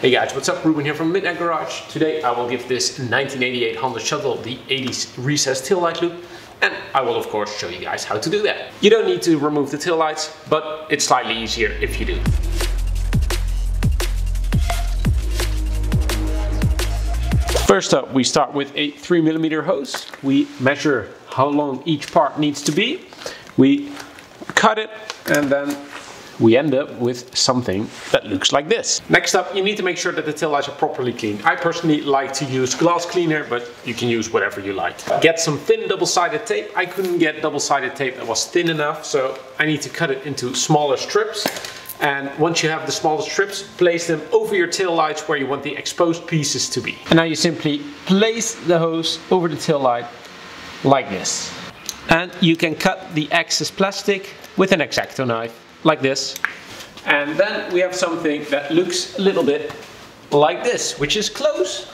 Hey guys, what's up? Ruben here from Midnight Garage. Today I will give this 1988 Honda Shuttle the 80s recessed tail light loop, and I will of course show you guys how to do that. You don't need to remove the tail lights, but it's slightly easier if you do. First up, we start with a 3mm hose. We measure how long each part needs to be. We cut it, and then we end up with something that looks like this. Next up, you need to make sure that the tail lights are properly cleaned. I personally like to use glass cleaner, but you can use whatever you like. Get some thin double-sided tape. I couldn't get double-sided tape that was thin enough, so I need to cut it into smaller strips. And once you have the smaller strips, place them over your tail lights where you want the exposed pieces to be. And now you simply place the hose over the tail light like this. And you can cut the excess plastic with an X-Acto knife. Like this, and then we have something that looks a little bit like this, which is close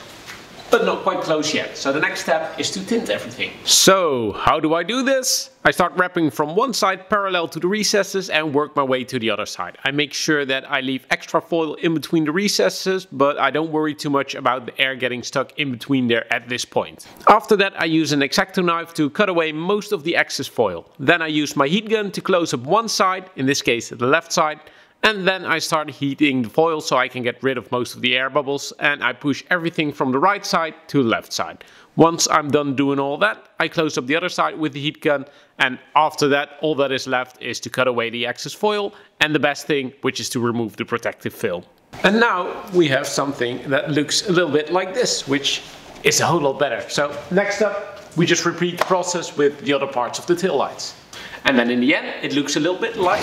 but not quite close yet. So the next step is to tint everything. So how do I do this? I start wrapping from one side parallel to the recesses and work my way to the other side. I make sure that I leave extra foil in between the recesses, but I don't worry too much about the air getting stuck in between there at this point. After that, I use an X-Acto knife to cut away most of the excess foil. Then I use my heat gun to close up one side, in this case the left side, and then I start heating the foil so I can get rid of most of the air bubbles, and I push everything from the right side to the left side. Once I'm done doing all that, I close up the other side with the heat gun, and after that all that is left is to cut away the excess foil, and the best thing, which is to remove the protective film. And now we have something that looks a little bit like this, which is a whole lot better. So next up, we just repeat the process with the other parts of the tail lights. And then in the end it looks a little bit like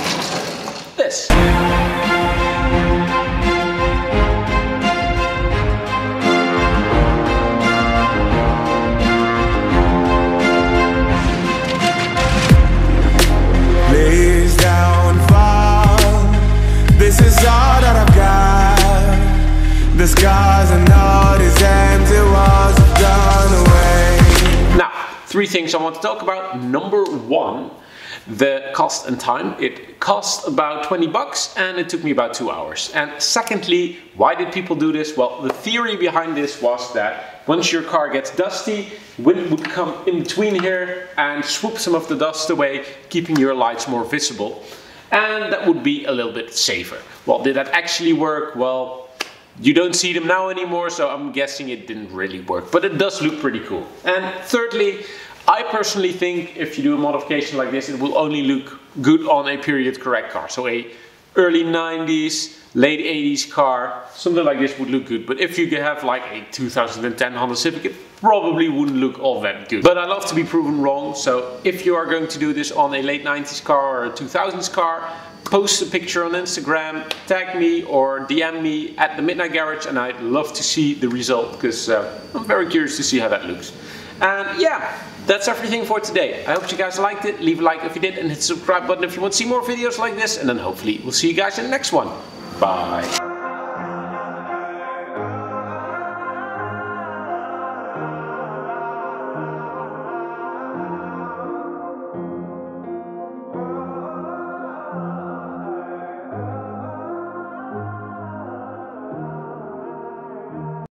this. Lays down, fall. This is all that I've got. The scars and all these empty walls have gone away. Now, three things I want to talk about. Number one, the cost and time. It cost about 20 bucks and it took me about 2 hours. And secondly, why did people do this? Well, the theory behind this was that once your car gets dusty, wind would come in between here and swoop some of the dust away, keeping your lights more visible. And that would be a little bit safer. Well, did that actually work? Well, you don't see them now anymore, so I'm guessing it didn't really work. But it does look pretty cool. And thirdly, I personally think if you do a modification like this, it will only look good on a period correct car. So a early 90s, late 80s car, something like this would look good. But if you have like a 2010 Honda Civic, it probably wouldn't look all that good. But I love to be proven wrong. So if you are going to do this on a late 90s car or a 2000s car, post a picture on Instagram, tag me or DM me at The Midnight Garage, and I'd love to see the result, because I'm very curious to see how that looks. And yeah, that's everything for today. I hope you guys liked it. Leave a like if you did, and hit the subscribe button if you want to see more videos like this. And then hopefully we'll see you guys in the next one. Bye.